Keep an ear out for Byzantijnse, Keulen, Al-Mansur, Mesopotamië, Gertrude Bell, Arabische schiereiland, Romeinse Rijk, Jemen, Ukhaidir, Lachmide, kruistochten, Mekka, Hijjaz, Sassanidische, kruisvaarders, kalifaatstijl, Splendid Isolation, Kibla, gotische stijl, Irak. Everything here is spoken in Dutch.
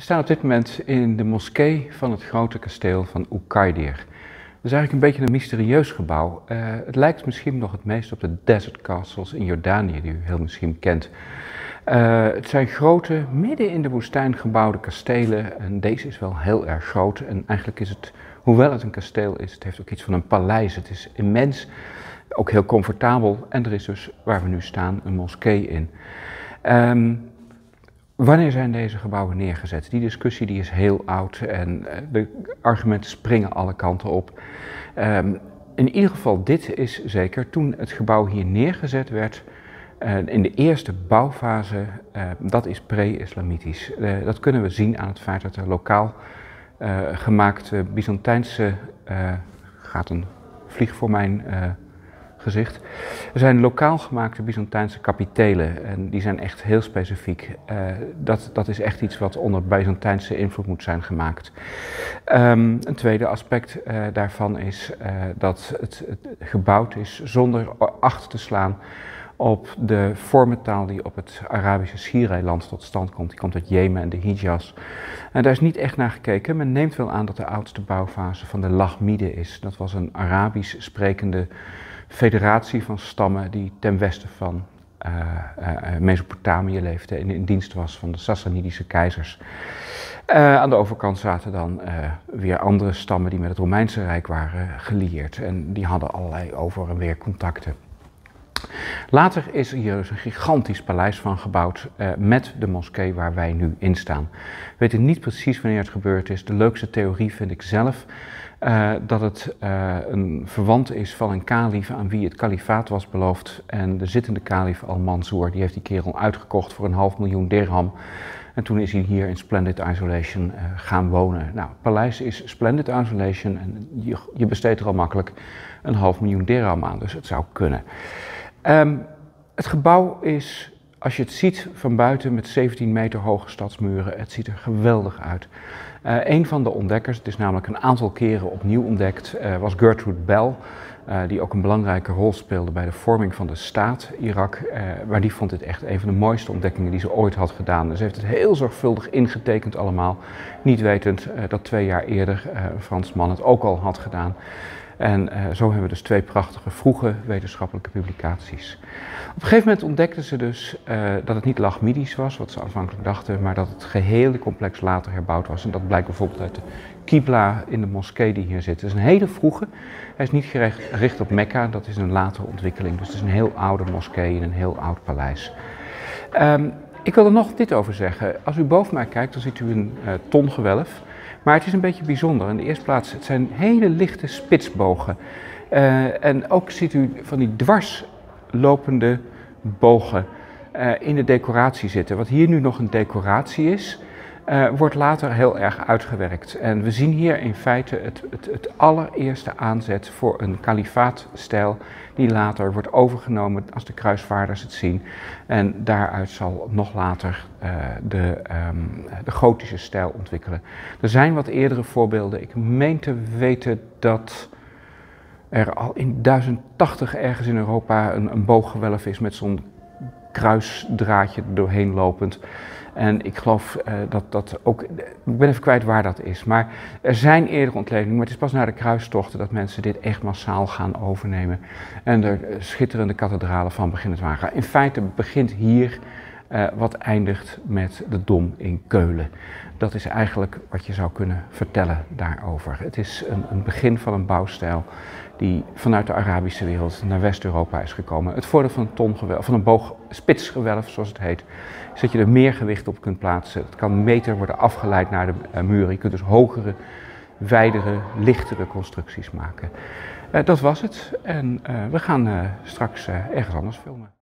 We staan op dit moment in de moskee van het grote kasteel van Ukhaidir. Dat is eigenlijk een beetje een mysterieus gebouw. Het lijkt misschien nog het meest op de desert castles in Jordanië, die u heel misschien kent. Het zijn grote, midden in de woestijn gebouwde kastelen en deze is wel heel erg groot. En eigenlijk is het, hoewel het een kasteel is, het heeft ook iets van een paleis. Het is immens, ook heel comfortabel en er is dus, waar we nu staan, een moskee in. Wanneer zijn deze gebouwen neergezet? Die discussie die is heel oud en de argumenten springen alle kanten op. In ieder geval, dit is zeker, toen het gebouw hier neergezet werd, in de eerste bouwfase, dat is pre-islamitisch. Dat kunnen we zien aan het feit dat er lokaal gemaakte Byzantijnse, gaat een vlieg voor mijn gezicht. Er zijn lokaal gemaakte Byzantijnse kapitelen en die zijn echt heel specifiek. Dat is echt iets wat onder Byzantijnse invloed moet zijn gemaakt. Een tweede aspect daarvan is dat het gebouwd is zonder acht te slaan op de vormentaal die op het Arabische schiereiland tot stand komt. Die komt uit Jemen en de Hijjaz. En daar is niet echt naar gekeken. Men neemt wel aan dat de oudste bouwfase van de Lachmide is. Dat was een Arabisch sprekende federatie van stammen die ten westen van Mesopotamië leefde en in dienst was van de Sassanidische keizers. Aan de overkant zaten dan weer andere stammen die met het Romeinse Rijk waren gelieerd en die hadden allerlei over en weer contacten. Later is hier dus een gigantisch paleis van gebouwd met de moskee waar wij nu in staan. We weten niet precies wanneer het gebeurd is. De leukste theorie vind ik zelf dat het een verwant is van een kalif aan wie het kalifaat was beloofd. En de zittende kalif Al-Mansur, die heeft die kerel uitgekocht voor $500.000 dirham. En toen is hij hier in Splendid Isolation gaan wonen. Nou, het paleis is Splendid Isolation en je besteedt er al makkelijk $500.000 dirham aan, dus het zou kunnen. Het gebouw is, als je het ziet van buiten, met 17 meter hoge stadsmuren, het ziet er geweldig uit. Een van de ontdekkers, het is namelijk een aantal keren opnieuw ontdekt, was Gertrude Bell, die ook een belangrijke rol speelde bij de vorming van de staat Irak. Maar die vond dit echt een van de mooiste ontdekkingen die ze ooit had gedaan. Dus ze heeft het heel zorgvuldig ingetekend allemaal, niet wetend dat 2 jaar eerder een Fransman het ook al had gedaan. En zo hebben we dus 2 prachtige vroege wetenschappelijke publicaties. Op een gegeven moment ontdekten ze dus dat het niet Lachmidisch was, wat ze aanvankelijk dachten, maar dat het gehele complex later herbouwd was. En dat blijkt bijvoorbeeld uit de Kibla in de moskee die hier zit. Het is een hele vroege, hij is niet gericht op Mekka, dat is een latere ontwikkeling. Dus het is een heel oude moskee in een heel oud paleis. Ik wil er nog dit over zeggen. Als u boven mij kijkt, dan ziet u een tongewelf. Maar het is een beetje bijzonder. In de eerste plaats, het zijn hele lichte spitsbogen. En ook ziet u van die dwarslopende bogen in de decoratie zitten. Wat hier nu nog een decoratie is, wordt later heel erg uitgewerkt. En we zien hier in feite het allereerste aanzet voor een kalifaatstijl die later wordt overgenomen als de kruisvaarders het zien. En daaruit zal nog later de gotische stijl ontwikkelen. Er zijn wat eerdere voorbeelden. Ik meen te weten dat er al in 1080 ergens in Europa een booggewelf is met zo'n kruisdraadje doorheen lopend. En ik geloof dat dat ook, ik ben even kwijt waar dat is, maar er zijn eerder ontledingen, maar het is pas na de kruistochten dat mensen dit echt massaal gaan overnemen en er schitterende kathedralen van beginnen te maken. In feite begint hier wat eindigt met de dom in Keulen. Dat is eigenlijk wat je zou kunnen vertellen daarover. Het is een begin van een bouwstijl die vanuit de Arabische wereld naar West-Europa is gekomen. Het voordeel van een boogspitsgewelf, zoals het heet, is dat je er meer gewicht op kunt plaatsen. Het kan meter worden afgeleid naar de muren. Je kunt dus hogere, wijdere, lichtere constructies maken. Dat was het en we gaan straks ergens anders filmen.